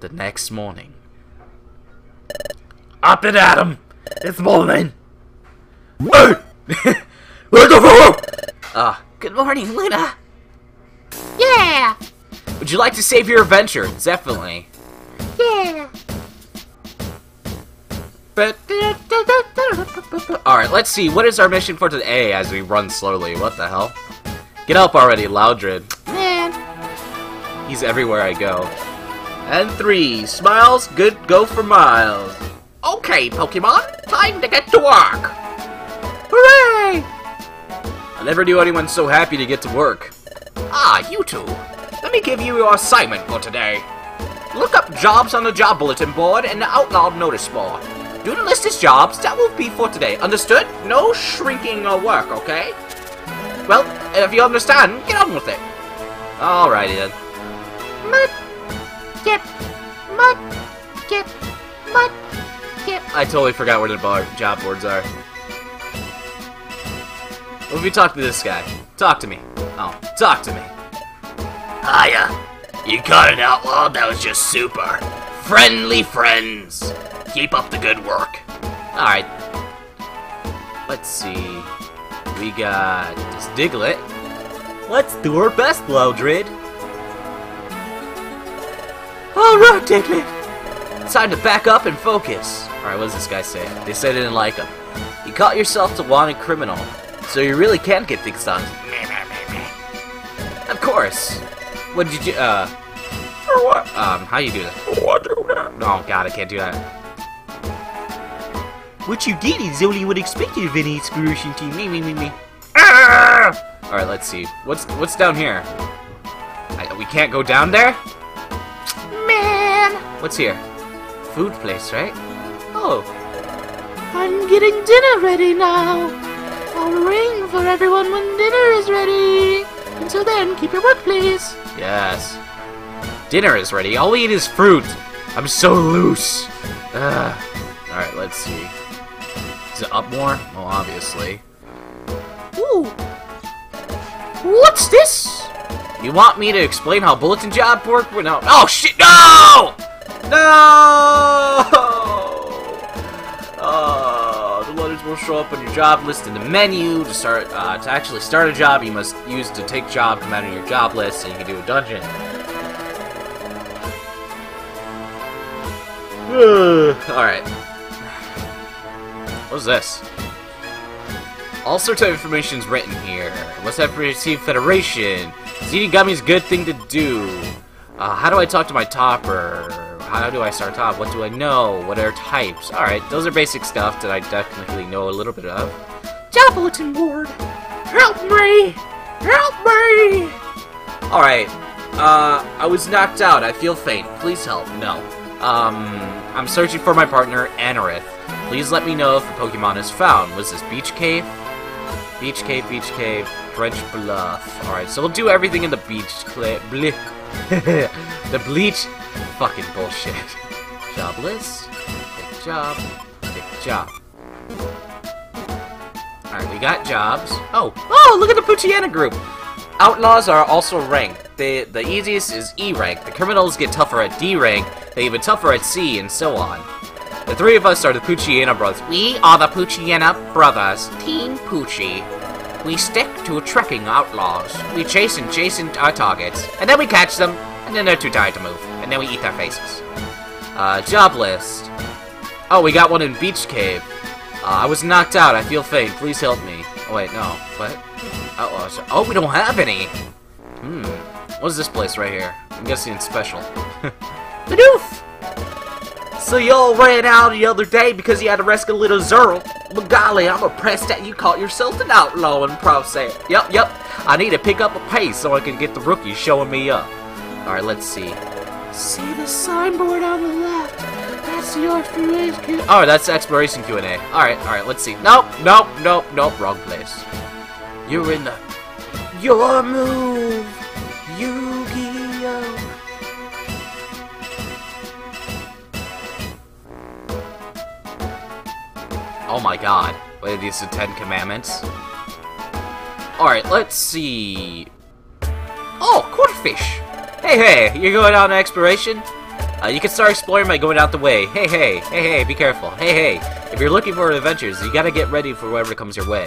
the next morning. Up and at 'em! It's morning! Good morning, Luna! Yeah! Would you like to save your adventure? Definitely. Yeah! Alright, let's see. What is our mission for today as we run slowly? What the hell? Get up already, Loudred. Man. He's everywhere I go. And 3. Smiles, good go for miles. Okay, Pokemon. Time to get to work. Hooray! I never knew anyone so happy to get to work. Ah, you two. Let me give you your assignment for today. Look up jobs on the job bulletin board and the out loud notice board. Do the list as jobs, that will be for today. Understood? No shrinking or work, okay? Well, if you understand, get on with it. Alrighty then. Mud, get. I totally forgot where the job boards are. Well, if you talk to this guy, talk to me. Oh, talk to me. Hiya. You caught an outlaw? That was just super. Friendly friends. Keep up the good work. Alright. Let's see. We got this Diglett. Let's do our best, Loudred. Alright, Diglett. It's time to back up and focus. Alright, what does this guy say? They said they didn't like him. You caught yourself a wanted criminal, so you really can get things done. Of course. What did you do? For what? How you do that? Oh god, I can't do that. What you did is only would expect of any exploration team. Me. Alright, let's see. What's down here? We can't go down there? Man! What's here? Food place, right? Oh. I'm getting dinner ready now. I'll ring for everyone when dinner is ready. Until then, keep your work, please. Yes. Dinner is ready. All we eat is fruit. I'm so loose. Alright, let's see. Is it up more? Well, obviously. Ooh! What's this? You want me to explain how bulletin job work? No. Oh shit! No! No! Oh, the letters will show up on your job list in the menu. To start, to actually start a job, you must use to take job command on your job list, and you can do a dungeon. All right. What's this? All sorts of information's written here. Must have received Federation. Zinigami's good thing to do. How do I talk to my topper? How do I start top? What do I know? What are types? Alright, those are basic stuff that I definitely know a little bit of. Job bulletin board! Help me! Help me! Alright. I was knocked out. I feel faint. Please help. No. I'm searching for my partner, Anorith. Please let me know if the Pokemon is found. Was this Beach Cave? Beach Cave, French Bluff. Alright, so we'll do everything in the bleach. Fucking bullshit. Job list. Pick job. Alright, we got jobs. Oh, look at the Poochyena group. Outlaws are also ranked. The easiest is E rank. The criminals get tougher at D rank. They even tougher at C, and so on. The three of us are the Poochyena brothers. We are the Poochyena brothers, Team Poochie. We stick to tracking outlaws. We chase and chase our targets, and then we catch them, and then they're too tired to move, and then we eat their faces. Job list. Oh, we got one in Beach Cave. I was knocked out. I feel faint. Please help me. Oh wait, no. What? Outlaws. Oh, we don't have any. What's this place right here? I'm guessing it's special. Badoof! So y'all ran out the other day because you had to rescue little Zerl. Well, golly, I'm impressed that you caught yourself an outlawing process. Yep. I need to pick up a pace so I can get the rookie showing me up. Alright, let's see. See the signboard on the left? That's the exploration Q&A. Oh, that's exploration Q&A. Alright, let's see. Nope, wrong place. You're in the... Your move! Yu-Gi-Oh! Oh my god. Wait, these are 10 commandments. Alright, let's see. Oh, Cornfish! Hey, you're going on an exploration? You can start exploring by going out the way. Hey, be careful. Hey. If you're looking for adventures, you gotta get ready for whatever comes your way.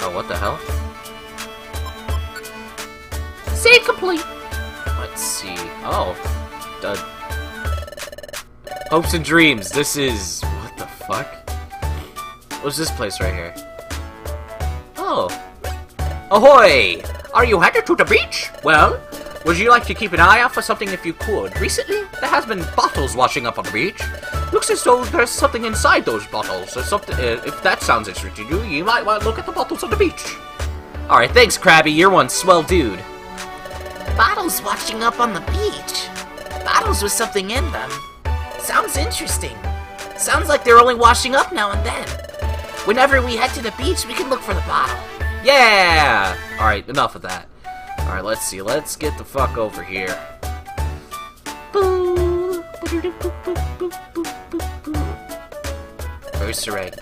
Oh, what the hell? Save complete! Let's see. Oh. Done. Hopes and dreams. This is... What the fuck? What's this place right here? Oh. Ahoy! Are you headed to the beach? Well, would you like to keep an eye out for something if you could? Recently, there has been bottles washing up on the beach. Looks as though there's something inside those bottles, or something. If that sounds interesting to you, you might want to look at the bottles on the beach. Alright, thanks, Krabby. You're one swell dude. Bottles washing up on the beach? Bottles with something in them? Sounds interesting. Sounds like they're only washing up now and then. Whenever we head to the beach, we can look for the bottle. Yeah! Alright, enough of that. Alright, let's see. Let's get the fuck over here. Ursaring.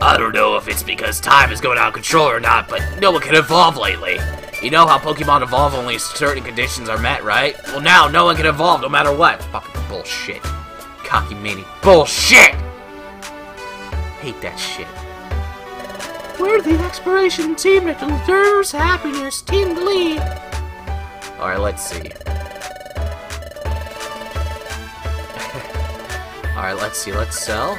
I don't know if it's because time is going out of control or not, but no one can evolve lately. You know how Pokemon evolve only if certain conditions are met, right? Well, now no one can evolve no matter what. Fucking bullshit. Cocky mini. Bullshit! Hate that shit. We're the exploration team that deserves happiness, Team Glee! Alright, let's see. Alright, let's see, let's sell.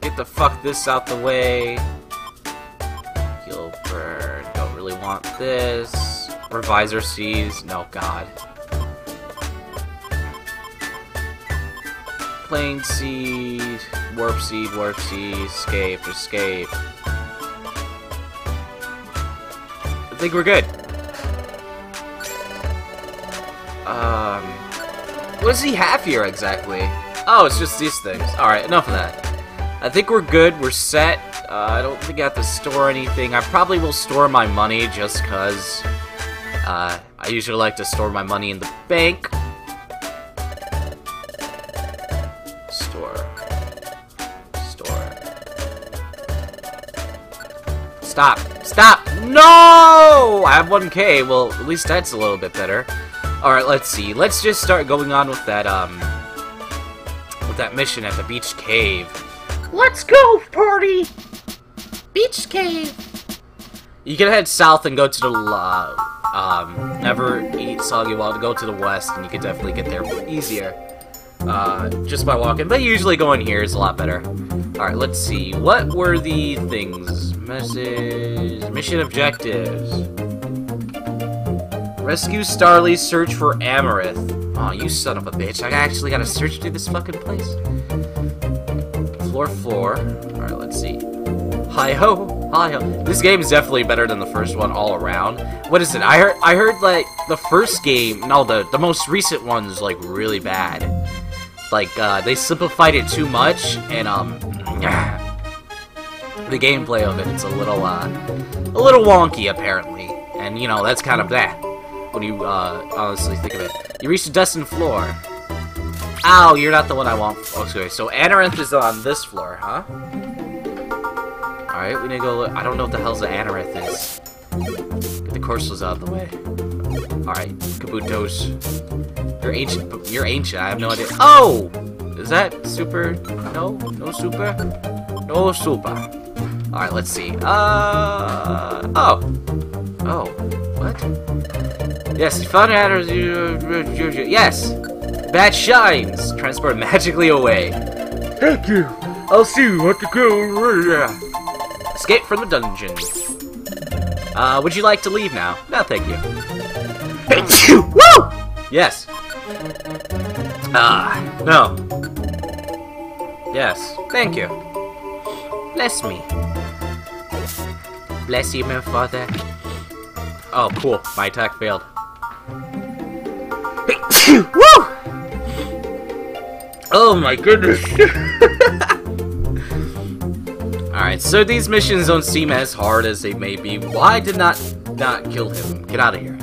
Get the fuck this out the way. You'll burn. Don't really want this. Revisor sees. No, god. Plain seed, warp seed, escape, I think we're good. What does he have here exactly? Oh, it's just these things. Alright, enough of that. I think we're good, we're set. I don't think I have to store anything. I probably will store my money just because I usually like to store my money in the bank. Stop! Stop! No! I have 1K. Well, at least that's a little bit better. Alright, let's see. Let's just start going on with that mission at the beach cave. Let's go, party! Beach cave! You can head south and go to the, never eat soggy wild, to go to the west, and you can definitely get there easier. Just by walking, but usually going here is a lot better. Alright, let's see. What were the things? Message... Mission objectives. Rescue Starly, search for Amareth. Aw, oh, you son of a bitch. I actually gotta search through this fucking place. Floor. Alright, let's see. Hi-ho! Hi-ho. This game is definitely better than the first one all around. What is it? I heard, like, the first game... No, the most recent one's, like, really bad. Like, they simplified it too much, and, the gameplay of it, it's a little wonky, apparently. And, you know, that's kind of that, when you, honestly think of it. You reach the destined floor. Ow, you're not the one I want. Oh, sorry. So, Anorith is on this floor, huh? Alright, we need to go look. I don't know what the hell's the Anorith is. Get the Corseal's out of the way. Alright, Kabutos. You're ancient, I have no idea. Oh! Is that super? No? No super? No super. Alright, let's see. Oh! Oh. What? Yes, found out. Yes! Bat shines! Transport magically away. Thank you! I'll see you at the go. Escape from the dungeon. Would you like to leave now? No, thank you. Thank you! Woo! Yes. No. Yes. Thank you. Bless me. Bless you, my father. Oh, cool. My attack failed. Woo! Oh my goodness. Alright, so these missions don't seem as hard as they may be. Why did not kill him? Get out of here.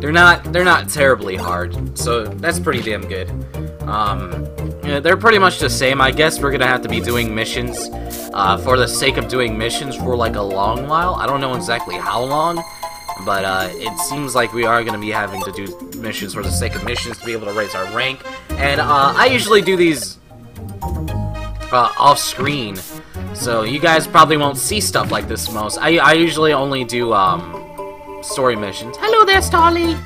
They're not terribly hard, so that's pretty damn good. Yeah, they're pretty much the same. I guess we're gonna have to be doing missions for the sake of doing missions for like a long while. I don't know exactly how long, But it seems like we are going to be having to do missions for the sake of missions to be able to raise our rank. And I usually do these off screen, so you guys probably won't see stuff like this most. I usually only do story missions. Hello there, Starly!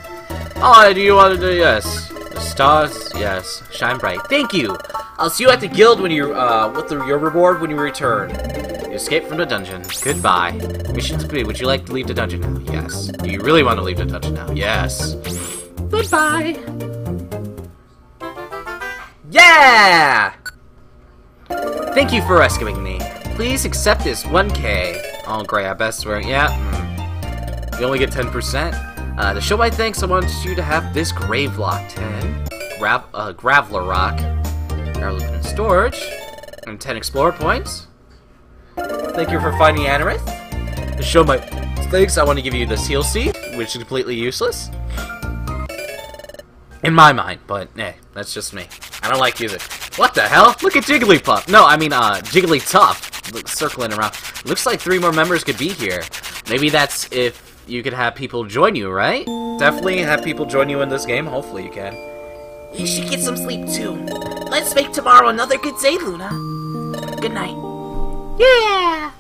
Oh, do you want to do yes? The stars, yes. Shine bright. Thank you! I'll see you at the guild when you with your reward when you return. You escape from the dungeon. Goodbye. Mission complete. Would you like to leave the dungeon now? Yes. Do you really want to leave the dungeon now? Yes. Goodbye. Yeah! Thank you for rescuing me. Please accept this 1K. Oh, great. I best swear. Yeah. You only get 10%. To show my thanks, I want you to have this Gravelock 10, Graveler Rock, in storage, and 10 Explorer points. Thank you for finding Anorith. To show my thanks, I want to give you this heal seed, which is completely useless. In my mind, but eh, that's just me. I don't like music. What the hell? Look at Jigglypuff! No, I mean, Jigglytuff. Look, circling around. Looks like 3 more members could be here. Maybe that's if you could have people join you, right? Definitely have people join you in this game. Hopefully you can. You should get some sleep, too. Let's make tomorrow another good day, Luna. Good night. Yeah!